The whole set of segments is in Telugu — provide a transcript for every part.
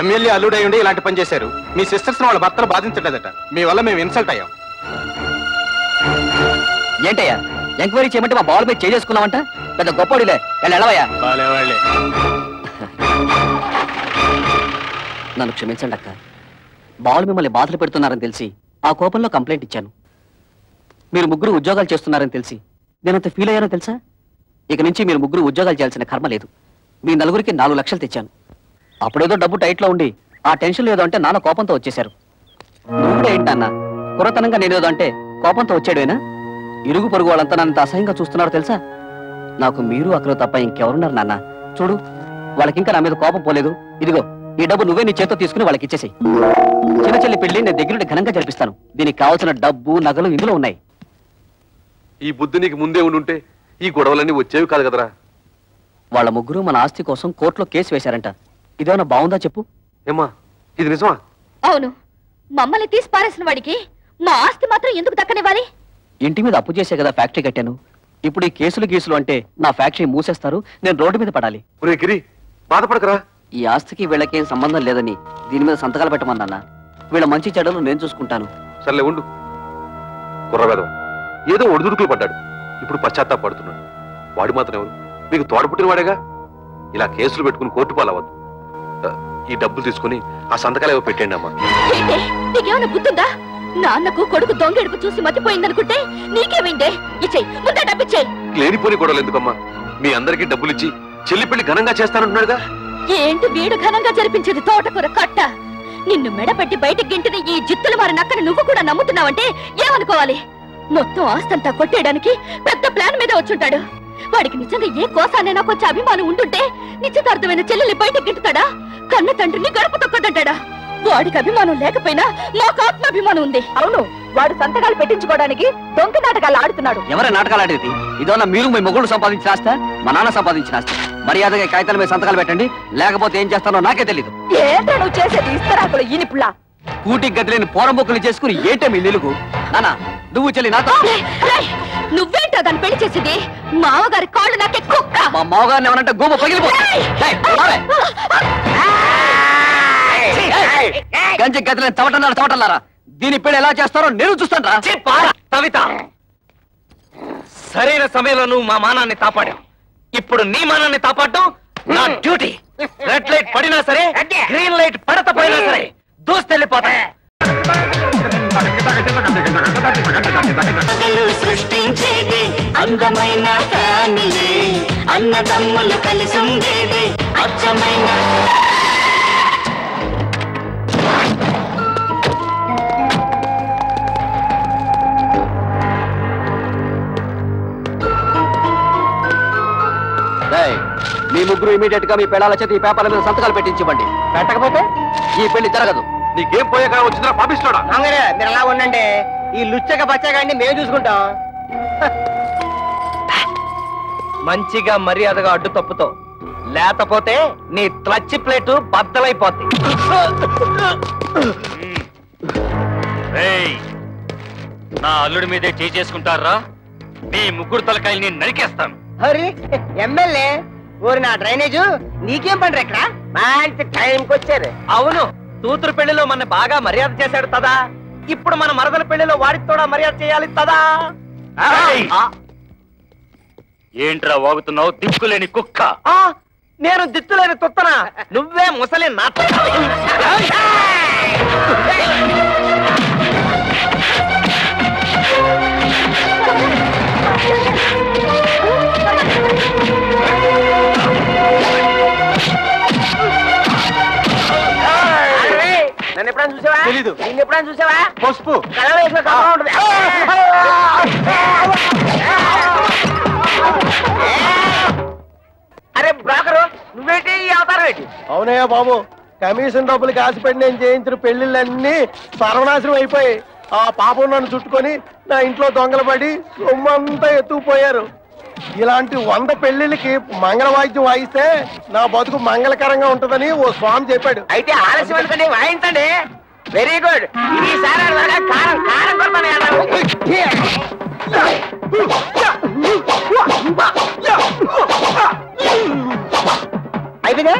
ఎమ్మెల్యే అల్లుడై ఉండి ఇలాంటి పని చేశారు. మీ సిస్టర్స్ వాళ్ళ భర్తను బాధించట్లేదట. మీ వల్ల మేము ఇన్సల్ట్ అయ్యాం. ఏంటయ్యా ఎంక్వైరీ చేయమంటే మా బాల్ మీద చేసుకున్నామంట. పెద్ద గొప్పడిలే ఎలవయ్యా. నన్ను క్షమించండి అక్క, బాల్ మిమ్మల్ని బాధలు పెడుతున్నారని తెలిసి ఆ కోపంలో కంప్లైంట్ ఇచ్చాను. మీరు ముగ్గురు ఉద్యోగాలు చేస్తున్నారని తెలిసి నేనంత ఫీల్ అయ్యానో తెలుసా? ఇక నుంచి మీరు ముగ్గురు ఉద్యోగాలు చేయాల్సిన కర్మ లేదు. మీ నలుగురికి 4 లక్షలు తెచ్చాను. అప్పుడేదో డబ్బు టైట్లో ఉండి ఆ టెన్షన్ ఏదో అంటే నాన్న కోపంతో వచ్చేశారు. నువ్వుడే ఏంటి నాన్న కురతనంగా నేనేదో అంటే కోపంతో వచ్చాడేనా? ఇరుగు పొరుగు వాళ్ళంతా నన్ను అసహ్యంగా చూస్తున్నారో తెలుసా? నాకు మీరు అక్కడ తప్ప ఇంకెవరున్నారు నాన్న? చూడు వాళ్ళకి ఇంకా నా మీద కోపం పోలేదు. ఇదిగో ఈ డబ్బు నువ్వే నీ చేతితో తీసుకుని వాళ్ళకి ఇచ్చేసి చిన్న చెల్లి పెళ్లి నేను దగ్గర ఘనంగా జరిపిస్తాను. దీనికి కావాల్సిన డబ్బు నగలు ఇందులో ఉన్నాయి. ఈ బుద్ధి నీకు ముందే ఉండుంటే ఈ గొడవలన్నీ వచ్చేవి కాదు కదరా. వాళ్ళ ముగ్గురు మన ఆస్తి కోసం కోర్టులో కేసు వేశారంట. ఇదేమన్నా బాగుందా చెప్పు? ఏమా ఇది నిజమా? అవును, మమ్మల్ని తీసి పారేసిన వాడికి మా ఆస్తి మాత్రం ఎందుకు దక్కనివ్వాలి? ఇంటి మీద అప్పు చేసే కదా ఫ్యాక్టరీ కట్టాను. ఇప్పుడు ఈ కేసులు గీసులు అంటే నా ఫ్యాక్టరీ మూసేస్తారు, నేను రోడ్డు మీద పడాలి. బాధపడకరా, ఈ ఆస్తికి వీళ్ళకేం సంబంధం లేదని దీని మీద సంతకాలు పెట్టమన్నా. వీళ్ళ మంచి చెడ్డలు నేను చూసుకుంటాను. సర్లే ఉండు. కుర్రవేదం ఏదో ఒడిదుడుకులు పడ్డాడు, ఇప్పుడు పశ్చాత్తాపడుతున్నాడు. వాడు మాత్రం ఎవరు మీకు తోడపుట్టిన వాడేగా. ఇలా కేసులు పెట్టుకుని కోర్టు పాలవద్దు. ఈ డబ్బులు తీసుకుని ఆ సంతకాలు ఏవో పెట్టండి అమ్మా. నీకేమైనా గుర్తుందా? నాన్నకు కొడుకు దొంగెడుపు చూసి మతిపోయిందనుకుంటే నీకేమైందే? ఇచ్చేయి ముందే డబ్బిచ్చేయి. లేనిపోని గొడవలు ఎందుకమ్మా? మీ అందరికీ డబ్బులిచ్చి చెల్లి పెళ్లి ఘనంగా చేస్తానంటున్నాడుగా. ఏంటి వీడు ఘనంగా జరిపించేది? తోటకూర కట్ట నిన్ను మెడపెట్టి బయటకు గింటిన ఈ జిత్తుల వారి నక్కని నువ్వు కూడా నమ్ముతున్నావంటే ఏమనుకోవాలి? మొత్తం ఆస్తంతా కొట్టేయడానికి పెద్ద ప్లాన్ మీద వచ్చుంటాడు. వాడికి నిజంగా ఏ కోసానైనా కొంచెం అభిమానం ఉంటుంటే నిశ్చితార్థమైన చెల్లెల్ని బయటకు గింటుతాడా? కన్న తండ్రిని గడప తొక్కదంటాడా? వాడికి అభిమానం లేకపోయినా నాకు ఆత్మాభిమానం ఉంది. అవును, వాడు సంతకాలు పెట్టించుకోవడానికి దొంగ నాటకాలు ఆడుతున్నాడు. ఎవరే నాటకాలు ఆడేది? ఇదన్నా మీరు మీ మొగుళ్ళు సంపాదించిన ఆస్తా, మా నాన్న సంపాదించిన ఆస్తా. మర్యాదగా కాగితాల మీద సంతకాలు పెట్టండి, లేకపోతే ఏం చేస్తానో నాకే తెలీదు. ఏంటో నువ్వు చేసేది? ఇస్తరాకులు ఈ నిప్పుల కూటికి గదిలేని పోరంబొక్కులు చేసుకుని ఏంటే మీ నిలుగు? నానా నువ్వు చెల్లి నాతో. నువ్వేంటో దాన్ని పెళ్లి చేసేది? మామగారి కాళ్ళు నాకే కుక్క. మా మామగారిని ఏమనంటే గోమ గంజి గదిలేని తవటన్నారా తవటన్నారా? దీని పెళ్లి ఎలా చేస్తారో నేను చూస్తాను రా. కవిత, సరైన సమయంలో నువ్వు మా మానాన్ని కాపాడావు. ఇప్పుడు నీ మానాన్ని కాపాడటం నా డ్యూటీ. రెడ్ లైట్ పడినా సరే, గ్రీన్ లైట్ పడత పోయినా సరే దూసుకెళ్ళిపోతా. సృష్టించేది అందమైన ఫ్యామిలీ, అన్నదమ్ములు కలిసి ఉండేది అచ్చమైన. మీ ముగ్గురు ఇమీడియట్ గా మీ పెళ్ళాల చేతి ఈ పేపర్ల మీద సంతకాలు పెట్టించండి. పెట్టకపోతే ఈ పెళ్లి జరగదు. నీకేం పోయేగా వచ్చిందా పాపిస్తాడా? మీరు అలా ఉండండి, ఈ లుచ్చక బచ్చగాన్ని మేము చూసుకుంటాం. మంచిగా మర్యాదగా అడ్డు తప్పుతో, లేకపోతే నీ త్లచ్చి ప్లేటు బద్దలైపోద్ది. నా అల్లుడి మీదే చేసుకుంటారా? మీ ముగ్గురు తలకాయల్ని నరికేస్తాను. హరి ఎమ్మెల్యే ఊరి నా డ్రైనేజు నీకేం పండ్ర? ఇక్కడ మంచి టైంకి వచ్చారు. అవును, తూతురు పెళ్లిలో మన బాగా మర్యాద చేశాడు తదా. ఇప్పుడు మన మరదల పెళ్లిలో వాడికి కూడా మర్యాద చేయాలి తదా. ఏంట్రా వాగుతున్నావు దిక్కులేని కుక్క? నేను దిక్కులేని తుత్తనా? నువ్వే ముసలి నా. అరే బ్రోకరు, నువ్వేంటి ఈ అవతారం ఏంటి? అవునయ్యా బాబు, కమిషన్ డబ్బులకి ఆశపడి నేను చేయించిన పెళ్లిళ్ళన్నీ సర్వనాశనం అయిపోయి ఆ పాపం నన్ను చుట్టుకొని నా ఇంట్లో దొంగలు పడి సొమ్మంతా ఎత్తుకుపోయారు. ఇలాంటి 100 పెళ్లిళ్ళకి మంగళ వాయిద్యం వాయిస్తే నా బతుకు మంగళకరంగా ఉంటదని ఓ స్వామి చెప్పాడు. అయితే ఆలస్యం ఎందుకని వాయించండి. Very good. అయిపోయిందా?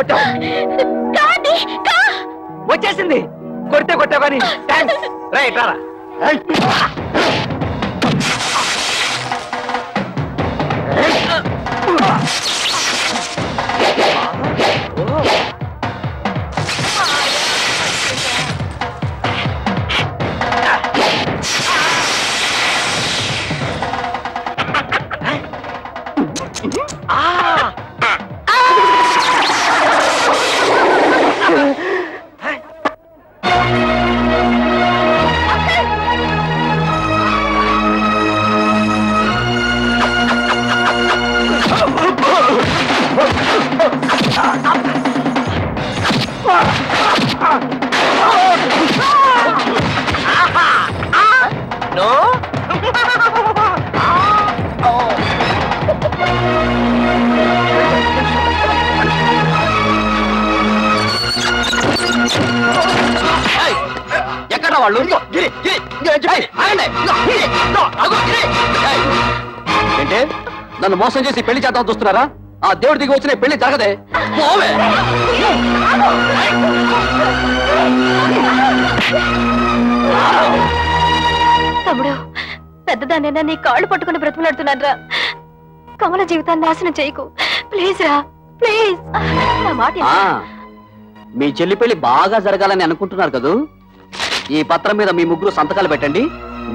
కొట్ట కాది కా వచ్చేసింది కొడితే కొట్టవని థాంక్స్ రైట్ రారా మోసం చేసి పెళ్లి చేద్దాం చూస్తున్నారా ఆ దేవుడి దిగి వచ్చిన పెళ్లి జరగదే పోవే తమ్ముడు పెద్దదానైనా నీ కాళ్ళు పట్టుకుని బ్రతిమలాడుతున్నాను రా కమల జీవితాన్ని నాశనం చేయకు ప్లీజ్ రా ప్లీజ్ మీ చెల్లి పెళ్లి బాగా జరగాలని అనుకుంటున్నారు కదూ ఈ పత్రం మీద మీ ముగ్గురు సంతకాలు పెట్టండి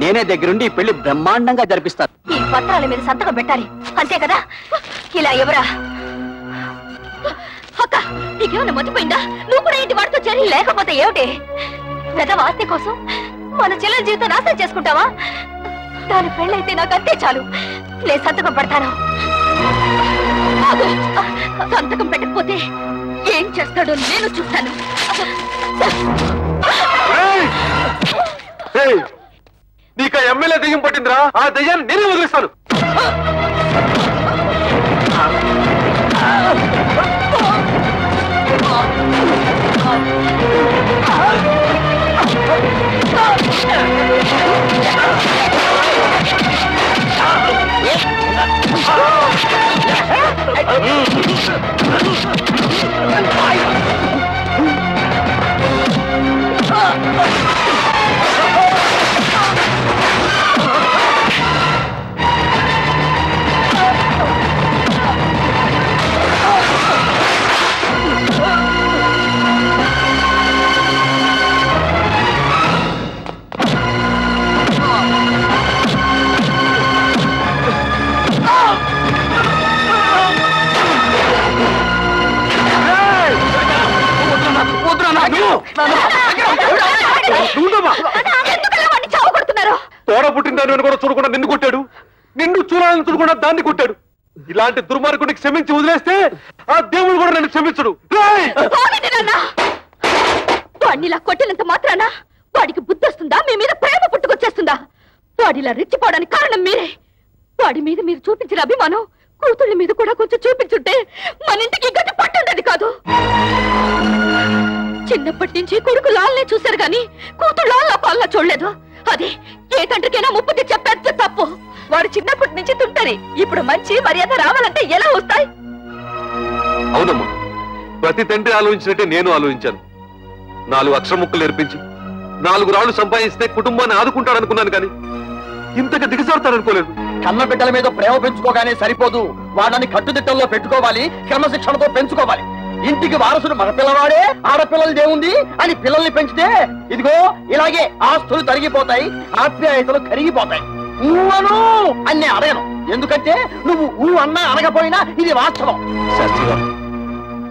నేనే దగ్గరుండి పెళ్లి బ్రహ్మాండంగా జరిపిస్తాను ఈ పత్రాల మీద సంతకం పెట్టాలి అంతే కదా ఇలా ఎవరా అక్క నీకేమన్నా మర్చిపోయిందా నువ్వు కూడా ఇంటి వాడితో చేరి లేకపోతే ఏమిటి పెద్ద ఆస్తి కోసం మన చెల్లెల జీవితం నాశనం చేసుకుంటావా దాని పెళ్ళైతే నాకు అంతే చాలు నేను సంతకం పెడతాను సంతకం పెట్టకపోతే ఏం చేస్తాడో నేను చూస్తాను నీకు ఎమ్మెల్యే దెయ్యం పట్టిందిరా ఆ దెయ్యాన్ని నేనే వదిలిస్తాను తోడ పుట్టిందాన్ని కూడా చూడకుండా నిన్ను కొట్టాడు నిన్ను చూడాలని చూడకుండా దాన్ని కొట్టాడు ఇలాంటి దుర్మార్గుడికి క్షమించి వదిలేస్తే ఆ దేవుడు కూడా నన్ను క్షమించడు వాడినిలా కొట్టినంత మాత్రాన వాడికి బుద్ధి వస్తుందా మీ మీద ప్రేమ పుట్టుకొచ్చేస్తుందా వాడిలా రెచ్చిపోవడానికి కారణం మీరే వాడి మీద మీరు చూపించిన అభిమానం కూతుళ్ళ మీద కూడా కొంచెం చూపించుంటే మన ఇంటికి గట్టి పట్టుండేది కాదు చిన్నప్పటి నుంచి కొడుకు లాల్నే చూశారు కానీ కూతురు లాల్లా పాల్లా చూడలేదు అదే ఏ తండ్రికైనా ముప్పు తెచ్చే పెద్ద తప్పు వాడు చిన్నప్పటి నుంచి తుంటరి ఇప్పుడు మంచి మర్యాద రావాలంటే ఎలా వస్తాయి అవునమ్మా ప్రతి తండ్రి ఆలోచించినట్టే నేను ఆలోచించాను 4 అక్షరముక్కలు నేర్పించి 4 రాళ్లు సంపాదిస్తే కుటుంబాన్ని ఆదుకుంటాడనుకున్నాను కానీ ఇంతగా దిగజారుతాడనుకోలేదు కన్న బిడ్డల మీద ప్రేమ పెంచుకోగానే సరిపోదు వాళ్ళని కట్టుదిట్టంలో పెట్టుకోవాలి క్రమశిక్షణతో పెంచుకోవాలి ఇంటికి వారసుడు మన పిల్లవాడే ఆడపిల్లలదేముంది అని పిల్లల్ని పెంచితే ఇదిగో ఇలాగే ఆస్తులు తరిగిపోతాయి ఆప్యాయతలు కరిగిపోతాయి ఊవను అని అడగను ఎందుకంటే నువ్వు ఊ అన్నా అనకపోయినా ఇది వాస్తవం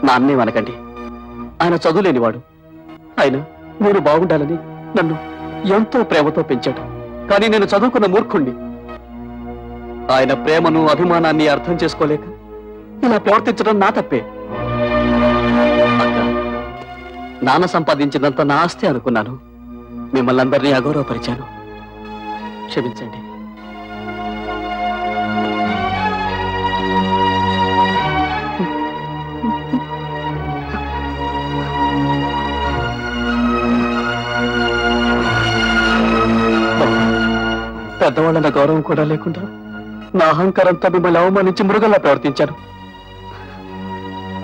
నాన్నే అనకండి ఆయన చదువులేనివాడు ఆయన మీరు బాగుండాలని నన్ను ఎంతో ప్రేమతో పెంచాడు కానీ నేను చదువుకున్న మూర్ఖుణ్ణి ఆయన ప్రేమను అభిమానాన్ని అర్థం చేసుకోలేక ఇలా ప్రవర్తించడం నా తప్పే నాన్న సంపాదించినంత నా ఆస్తి అనుకున్నాను మిమ్మల్ని అందరినీ అగౌరవపరిచాను క్షమించండి పెద్దవాళ్ళ గౌరవం కూడా లేకుండా నా అహంకారంతో మిమ్మల్ని అవమానించి మృగంలా ప్రవర్తించాను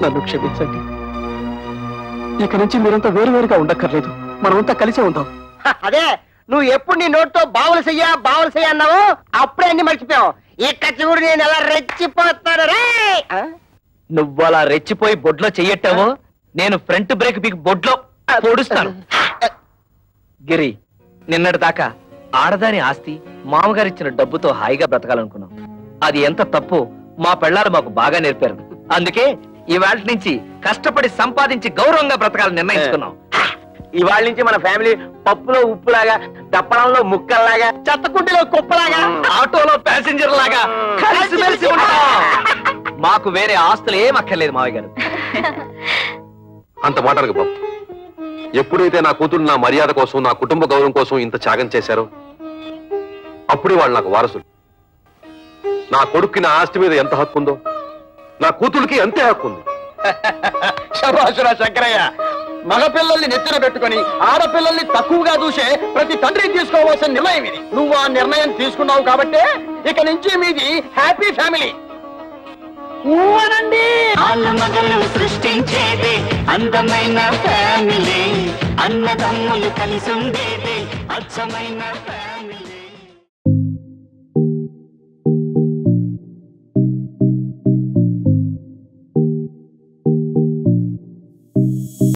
నన్ను క్షమించండి ఇక నుంచి మీరంతా వేరువేరుగా ఉండక్కర్లేదు, మనమంతా కలిసే ఉందాం. అదే నువ్వు ఎప్పుడు నీ నోటితో బావులు చెయ్య అన్నావు, అప్పుడే అన్ని మర్చిపోయావు. ఇక చూడు నేను ఎలా రెచ్చిపోతాను. నువ్వు అలా రెచ్చిపోయి బొడ్లో చెయ్యట్టావో నేను ఫ్రంట్ బ్రేక్ బిగ్ బొడ్లో పొడుస్తాను. గిరి, నిన్నటి దాకా ఆడదాని ఆస్తి మామగారిచ్చిన డబ్బుతో హాయిగా బ్రతకాలనుకున్నాం. అది ఎంత తప్పు మా పెళ్ళాలు మాకు బాగా నేర్పారు. అందుకే ఇవాళ నుంచి కష్టపడి సంపాదించి గౌరవంగా బ్రతకాలని నిర్ణయించుకున్నాం. ఇవాళ నుంచి మన ఫ్యామిలీ పప్పులో ఉప్పులాగా, దప్పడంలో ముక్కల్లాగా, చెత్తకుండలో కుప్పలాగా, ఆటోలో ప్యాసింజర్ లాగా కలిసిమెలిసి ఉంటాం. మాకు వేరే ఆస్తులు ఏం అక్కర్లేదు మావయ్య గారు. అంత మాటలకు బాబు, ఎప్పుడైతే నా కూతురు నా మర్యాద కోసం, నా కుటుంబ గౌరవం కోసం ఇంత త్యాగం చేశారో అప్పుడే వాళ్ళు నాకు వారసులు. నా కొడుక్కి నా ఆస్తి మీద ఎంత హక్కు ఉందో నా కూతురికి అంతే హక్కు ఉంది. శభాషురా శంకరయ్య, మగపిల్లల్ని నెత్తిన పెట్టుకుని ఆడపిల్లల్ని తక్కువగా చూసే ప్రతి తండ్రి తీసుకోవాల్సిన నిర్ణయం ఇది. నువ్వు ఆ నిర్ణయం తీసుకున్నావు కాబట్టి ఇక నుంచి మీది హ్యాపీ ఫ్యామిలీ. సృష్టించేది అందమైన ఫ్యామిలీ, అన్నదమ్ములు కలిసి ఉండేది అచ్చమైన.